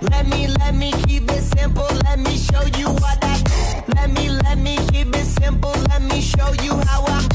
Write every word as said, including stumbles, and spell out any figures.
Let me, let me keep it simple. Let me show you what I do. Let me, let me keep it simple. Let me show you how I